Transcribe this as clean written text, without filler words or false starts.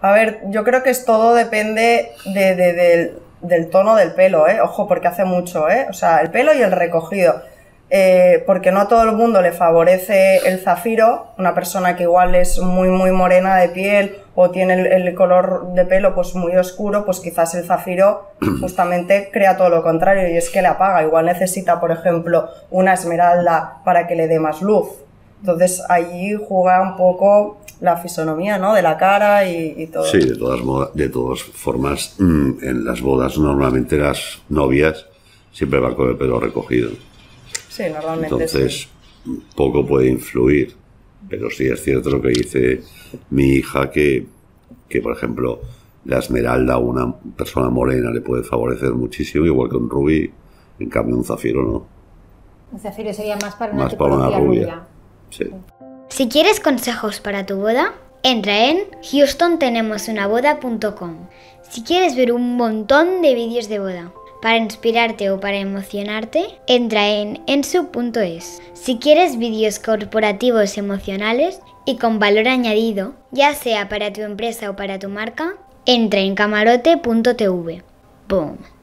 A ver, yo creo que es todo depende del tono del pelo, ¿eh? Ojo, porque hace mucho, ¿eh? O sea, el pelo y el recogido. Porque no a todo el mundo le favorece el zafiro, una persona que igual es muy muy morena de piel o tiene el color de pelo pues muy oscuro, pues quizás el zafiro justamente crea todo lo contrario y es que le apaga, igual necesita por ejemplo una esmeralda para que le dé más luz. Entonces allí juega un poco la fisonomía, ¿no?, de la cara y todo. Sí, de todas formas en las bodas normalmente las novias siempre van con el pelo recogido. Sí, normalmente. Entonces, sí, poco puede influir, pero sí es cierto lo que dice mi hija, que por ejemplo, la esmeralda a una persona morena le puede favorecer muchísimo, igual que un rubí, en cambio un zafiro no. Un zafiro sería más para una, rubia. Sí. Si quieres consejos para tu boda, entra en houstontenemosunaboda.com. Si quieres ver un montón de vídeos de boda, para inspirarte o para emocionarte, entra en ensu.es. Si quieres vídeos corporativos emocionales y con valor añadido, ya sea para tu empresa o para tu marca, entra en camarote.tv. ¡Boom!